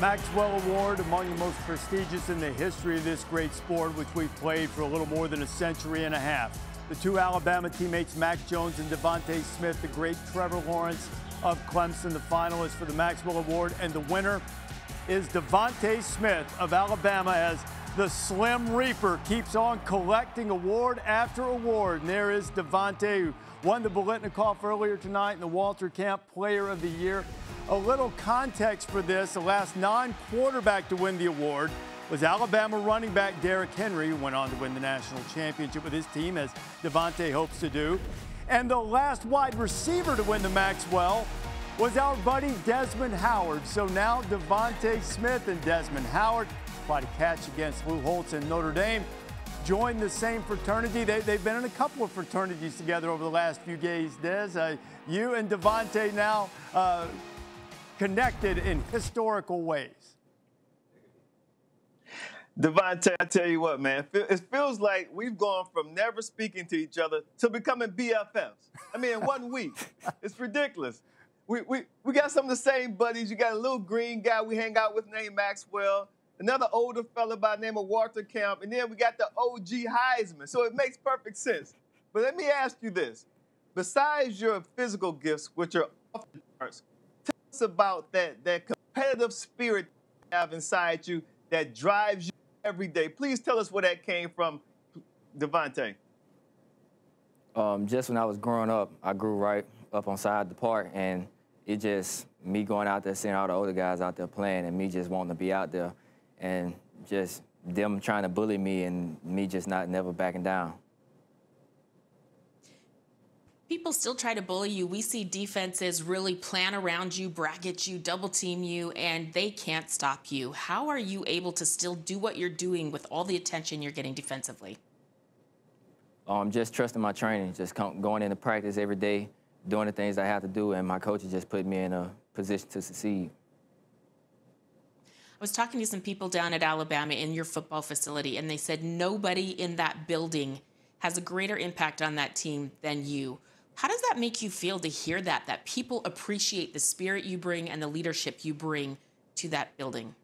Maxwell Award, among the most prestigious in the history of this great sport, which we've played for a little more than a century and a half. The two Alabama teammates, Mac Jones and DeVonta Smith, the great Trevor Lawrence of Clemson, the finalist for the Maxwell Award, and the winner is DeVonta Smith of Alabama, as the Slim Reaper keeps on collecting award after award. And there is DeVonta, who won the Biletnikoff earlier tonight and the Walter Camp Player of the Year. A little context for this: the last non-quarterback to win the award was Alabama running back Derrick Henry, who went on to win the national championship with his team, as DeVonta hopes to do. And the last wide receiver to win the Maxwell was our buddy Desmond Howard. So now DeVonta Smith and Desmond Howard, quite a catch against Lou Holtz in Notre Dame, joined the same fraternity. They've been in a couple of fraternities together over the last few days, Des. You and DeVonta now connected in historical ways. DeVonta, I tell you what, man, it feels like we've gone from never speaking to each other to becoming BFFs. I mean, in 1 week. It's ridiculous. We got some of the same buddies. You got a little green guy we hang out with named Maxwell, another older fella by the name of Walter Camp, and then we got the OG Heisman. So it makes perfect sense. But let me ask you this. Besides your physical gifts, which are off the charts, about that competitive spirit you have inside you that drives you every day. Please tell us where that came from, DeVonta. Just when I was growing up, I grew right up on side of the park, and it just, me going out there, seeing all the older guys out there playing, and me just wanting to be out there, and just them trying to bully me, and me just never backing down. People still try to bully you. We see defenses really plan around you, bracket you, double team you, and they can't stop you. How are you able to still do what you're doing with all the attention you're getting defensively? Just trusting my training, just going into practice every day, doing the things I have to do, and my coaches just put me in a position to succeed. I was talking to some people down at Alabama in your football facility, and they said nobody in that building has a greater impact on that team than you. How does that make you feel to hear that, that people appreciate the spirit you bring and the leadership you bring to that building?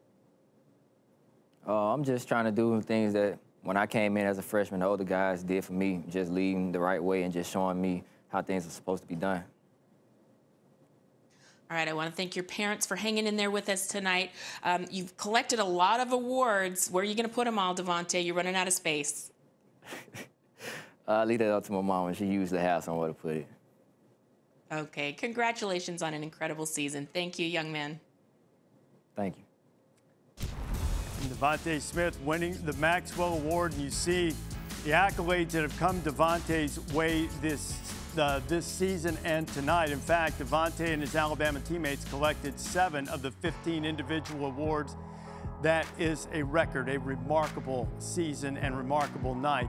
I'm just trying to do things that when I came in as a freshman, the older guys did for me, just leading the right way and just showing me how things are supposed to be done. All right, I want to thank your parents for hanging in there with us tonight. You've collected a lot of awards. Where are you going to put them all, DeVonta? You're running out of space. I leave that up to my mom, and she usually has somewhere to put it. Okay, congratulations on an incredible season. Thank you, young man. Thank you. And DeVonta Smith winning the Maxwell Award, and you see the accolades that have come DeVonta's way this season and tonight. In fact, DeVonta and his Alabama teammates collected 7 of the 15 individual awards. That is a record, a remarkable season and remarkable night.